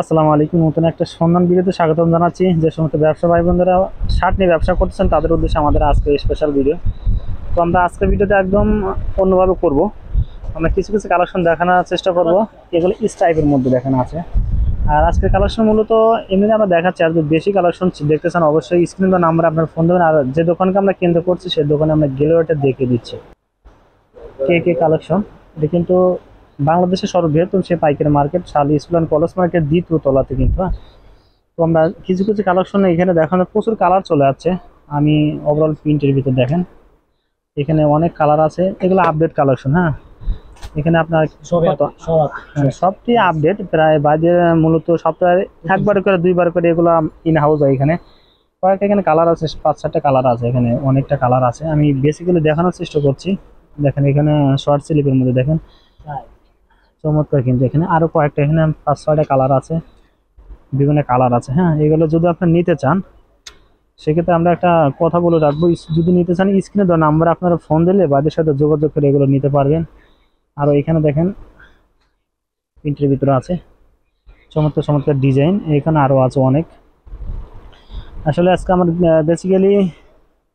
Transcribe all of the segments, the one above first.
আসসালামু আলাইকুম। নতুন একটা সন্ধান ভিডিওতে স্বাগতম জানাচ্ছি। যে সমস্ত ব্যবসা ভাই বোনেরা শার্ট নিয়ে ব্যবসা করতেছেন তাদের উদ্দেশ্যে আমাদের আজকে স্পেশাল ভিডিও। তো আমরা আজকের ভিডিওতে একদম অন্যভাবে করব। আমরা কিছু কিছু কালেকশন দেখানোর চেষ্টা করব, এগুলো স্ট্রাইপের মধ্যে দেখানো আছে। আর আজকের কালেকশন মূলত এমনি আমরা দেখাচ্ছি। আর যদি বেশি কালেকশন দেখতে চান অবশ্যই স্ক্রিন বা নাম্বার আপনার ফোন দেবেন। আর যে দোকানকে আমরা কেন্দ্র করছি সেই দোকানে আমরা গেলেও এটা দেখে দিচ্ছি। KK কালেকশন, এটা কিন্তু বাংলাদেশের সর্ববৃহত্তম সে পাইকারি মার্কেট শালি স্কুল অ্যান্ড কলেজ মার্কেট দ্বিতীয় তলাতে কিন্তু। হ্যাঁ, তো আমরা কিছু কিছু কালেকশন এখানে দেখানো, প্রচুর কালার চলে যাচ্ছে। আমি ওভারঅল প্রিন্টের ভিতরে দেখেন এখানে অনেক কালার আছে, এগুলো আপডেট কালেকশন। হ্যাঁ, এখানে আপনার সবটি আপডেট, প্রায় বাজারে মূলত সপ্তাহে একবার করে দুইবার করে এগুলো ইন হাউস হয়। এখানে কয়েকটা এখানে কালার আছে, 5-7টা কালার আছে, এখানে অনেকটা কালার আছে। আমি বেসিক্যালি দেখানোর চেষ্টা করছি। দেখেন এখানে শর্ট স্লিপের মধ্যে দেখেন চমৎকার, কিন্তু এখানে আরও কয়েকটা, এখানে 5-6টা কালার আছে, বিভিন্ন কালার আছে। হ্যাঁ, এগুলো যদি আপনি নিতে চান সেক্ষেত্রে আমরা একটা কথা বলে রাখবো, যদি নিতে চান স্ক্রিনে দেওয়া নাম্বার আপনারা ফোন দিলে বাদের সাথে যোগাযোগ করে এগুলো নিতে পারবেন। আরও এখানে দেখেন প্রিন্টের ভিতরে আছে চমৎকার চমৎকার ডিজাইন, এখানে আরও আছে অনেক। আসলে আজকে আমার বেসিক্যালি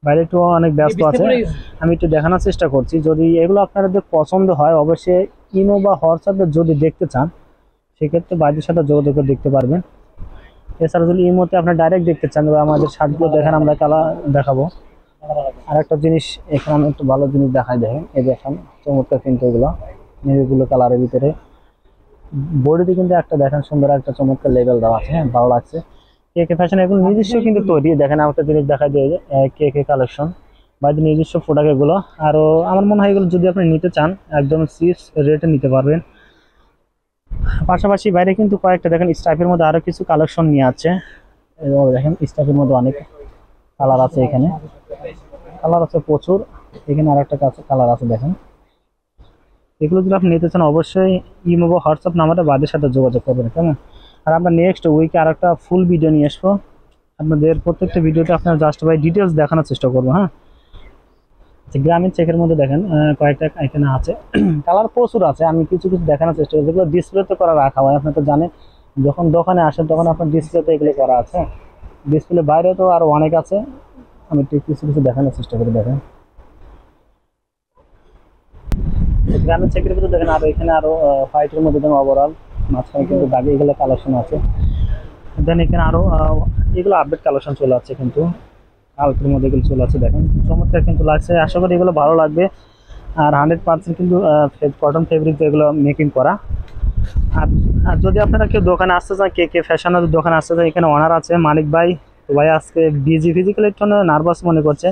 বাইরে একটু অনেক ব্যস্ত আছে, আমি একটু দেখানোর চেষ্টা করছি। যদি এগুলো আপনাদের পছন্দ হয় অবশ্যই ইমো বা হোয়াটসঅ্যাপে যদি দেখতে চান সেক্ষেত্রে বাইরের সাথে যোগাযোগ করে দেখতে পারবেন। এছাড়া যদি ইমোতে আপনার ডাইরেক্ট দেখতে চান বা আমাদের শার্টগুলো দেখেন আমরা কালার দেখাবো। আর একটা জিনিস এখানে একটু ভালো জিনিস দেখাই, দেখেন এই দেখেন চমৎকার কিন্তু এগুলো নেভিগুলো কালারের ভিতরে। বডিতে কিন্তু একটা দেখেন সুন্দর একটা চমৎকার লেভেল দেওয়া আছে, ভালো লাগছে। KK ফ্যাশন এগুলো নিজস্ব কিন্তু তৈরি, দেখেন একটা জিনিস দেখা যায় যে KK কালেকশন বাইরে নিজস্ব প্রোডাক্ট এগুলো। আরও আমার মনে হয় এগুলো যদি আপনি নিতে চান একদম চিপস রেটে নিতে পারবেন। পাশাপাশি বাইরে কিন্তু কয়েকটা দেখেন স্টাইপের মধ্যে আরও কিছু কালেকশন নিয়ে আছে। দেখেন স্টাইপের মধ্যে অনেক কালার আছে, এখানে কালার আছে প্রচুর। এখানে আর একটা কালার আছে দেখেন। এগুলো যদি আপনি নিতে চান অবশ্যই ইমো বা হোয়াটসঅ্যাপ নাম্বারে বাদের সাথে যোগাযোগ করবেন, কেমন। আর আমরা নেক্সট উইকে আর একটা ফুল ভিডিও নিয়ে আসবো, আপনাদের প্রত্যেকটা ভিডিওতে আপনার জাস্ট ভাই ডিটেলস দেখানোর চেষ্টা করবো। হ্যাঁ, গ্রামীণ চেকের মধ্যে দেখেন কয়েকটা এখানে আছে, কালার প্রচুর আছে। আমি কিছু কিছু দেখানোর চেষ্টা করছি, যেগুলো ডিসপ্লেতে করা রাখা হয়। আপনার তো জানেন যখন দোকানে আসেন তখন আপনার ডিসপ্লেতে এগুলো করা আছে, ডিসপ্লে বাইরে তো আরও অনেক আছে। আমি কিছু কিছু দেখানোর চেষ্টা করি, দেখেন গ্রামীণ চেকের ভিতরে দেখেন। আর এখানে আরও হোয়াইটের মধ্যে দেখেন ওভারঅল মাঝখানে কিন্তু দাবি এগুলো কালেকশন আছে। দেন এখানে আরও এগুলো আপডেট কালেকশন চলে আছে, কিন্তু আলপের মধ্যে এগুলো চলে আছে দেখেন চমৎকার কিন্তু লাগছে। আশা করি এগুলো ভালো লাগবে। আর 100% কিন্তু কটন ফেব্রিক এগুলো মেকিং করা। আর যদি আপনারা কেউ দোকানে আসতে চান KK ফ্যাশনের দোকানে আসতে চান, এখানে অনার আছে মানিক ভাই। তো ভাই আজকে বিজি, ফিজিক্যালি একটু নার্ভাস মনে করছে।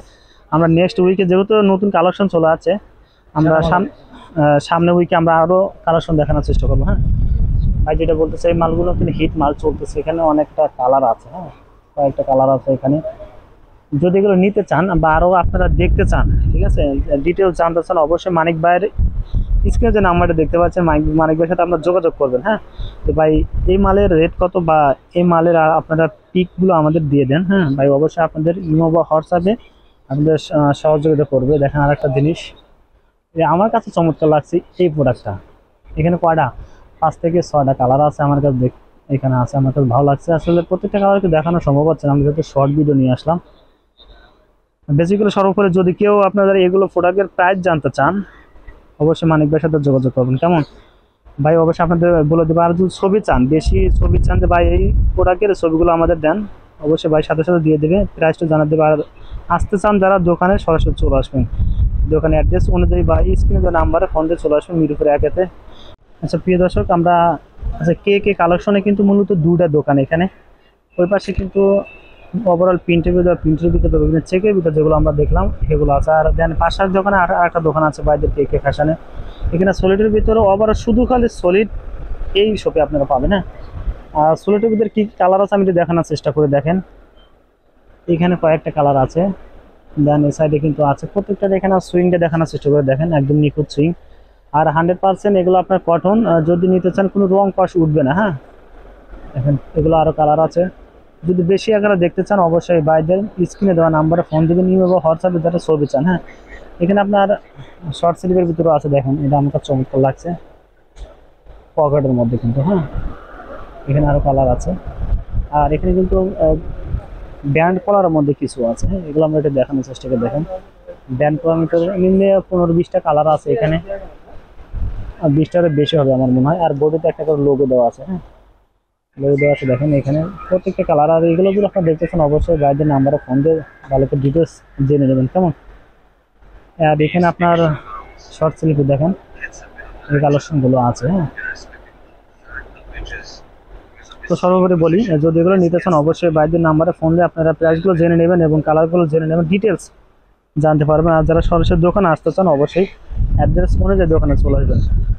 আমরা নেক্সট উইকে যেহেতু নতুন কালেকশন চলে আছে, আমরা সামনে উইকে আমরা আরও কালেকশন দেখানোর চেষ্টা করবো। হ্যাঁ, আর যেটা বলতেছে এই মালগুলো কিন্তু হিট মাল চলতেছে, এখানে অনেকটা কালার আছে। হ্যাঁ, কয়েকটা কালার আছে এখানে। যদি এগুলো নিতে চান বা আরও আপনারা দেখতে চান, ঠিক আছে, ডিটেলস জানতে চান অবশ্যই মানিক ভাইয়ের স্ক্রিনে যে নাম্বারটা দেখতে পাচ্ছেন মানিক ভাইয়ের সাথে আপনার যোগাযোগ করবেন। হ্যাঁ, তো ভাই এই মালের রেট কত বা এই মালের আপনারা পিকগুলো আমাদের দিয়ে দেন। হ্যাঁ ভাই, অবশ্যই আপনাদের ইমো বা হোয়াটসঅ্যাপে আপনাদের সহযোগিতা করবে। দেখেন আর একটা জিনিস আমার কাছে চমৎকার লাগছে এই প্রোডাক্টটা, এখানে কয়টা 5 থেকে 6টা কালার আছে আমার কাছে এখানে আছে, আমার কাছে ভালো লাগছে। আসলে প্রত্যেকটা কালারকে দেখানো সম্ভব হচ্ছে না, আমি যেহেতু শর্ট ভিডিও নিয়ে আসলাম। বেসিক্যালি সর্বোপরি যদি কেউ আপনাদের এগুলো প্রোডাক্টের প্রাইস জানতে চান অবশ্যই মানিক ভাইয়ের সাথে যোগাযোগ করবেন, কেমন। ভাই অবশ্যই আপনাদের বলে দেবো। আর যদি ছবি চান, বেশি ছবি চান যে ভাই এই প্রোডাক্টের ছবিগুলো আমাদের দেন, অবশ্যই ভাই সাথে সাথে দিয়ে দেবে, প্রাইসটা জানা দেবে। আর আসতে চান যারা দোকানে সরাসরি চলে আসবেন, দোকানে অ্যাড্রেস অনুযায়ী বা স্ক্রিনে যে নাম্বারে ফোন দিয়ে চলে আসবেন মিরপুরে একেতে। আচ্ছা প্রিয় দর্শক, আমরা আচ্ছা KK কালেকশনে কিন্তু মূলত 2টা দোকান, এখানে ওই পাশে কিন্তু ওভারঅল প্রিন্টের ভিতরে বিভিন্ন চেকের ভিতরে যেগুলো আমরা দেখলাম সেগুলো আছে। আর দেন পাশার দোকানে আর একটা দোকান আছে বাইরের KK ফ্যাশনে, এখানে সলিডের ভিতরে ওভারঅল শুধু খালি সলিড এই শপে আপনারা পাবেন। হ্যাঁ, আর সলিডের ভিতরে কী কালার আছে আমি একটু দেখানোর চেষ্টা করে দেখেন, এখানে কয়েকটা কালার আছে। দেন এই সাইডে কিন্তু আছে প্রত্যেকটা, এখানে সুইংটা দেখানোর চেষ্টা করে দেখেন একদম নিখুঁত সুইং। আর 100% এগুলো আপনার কটন, যদি নিতে চান কোনো রং কষ উঠবে না। হ্যাঁ, এখন এগুলো আরও কালার আছে। যদি বেশি আকারে দেখতে চান অবশ্যই বাইদের স্ক্রিনে দেওয়া নাম্বারে ফোন দেবেন, নিয়ে বা হোয়াটসঅ্যাপে যারা ছবি চান। হ্যাঁ, এখানে আপনার শর্ট স্লিভের ভিতরে আছে দেখেন, এটা আমার চমৎকার লাগছে পকেটের মধ্যে কিন্তু। হ্যাঁ, এখানে আরো কালার আছে আর এখানে কিন্তু ব্যান্ড কলার মধ্যে কিছু আছে এগুলো আমরা এটা দেখানোর চেষ্টা করে দেখেন ব্যান্ড প্যারামিটার নিম্নে 15 20টা কালার আছে এখানে আর 20টার বেশি হবে আমার মনে হয় আর বডিতে একটা করে লোগো দেওয়া আছে হ্যাঁ লোগো দেওয়া আছে দেখেন এখানে প্রত্যেকটা কালার আর এগুলো যদি আপনারা দেখতেছেন অবশ্যই গাইডের নাম্বারে ফোন দিয়ে ভালো করে ডিটেইলস জেনে নেবেন কেমন আর এখানে আপনার শর্ট সিলিপ দেখেন এই কালেকশন গুলো আছে হ্যাঁ तो सर्वोपरि बोली जो एगुलो निते चान अवश्य भाइदेर नम्बरे फोन दिए आपनारा प्राइसगुलो जेने नेबेन एबं कालारगुलो जेने नेबेन डिटेल्स जानते पारबेन आर जारा सरासरि दोकाने आसते चान अवश्य एड्रेस मोने जे दोकाने चले आसबेन।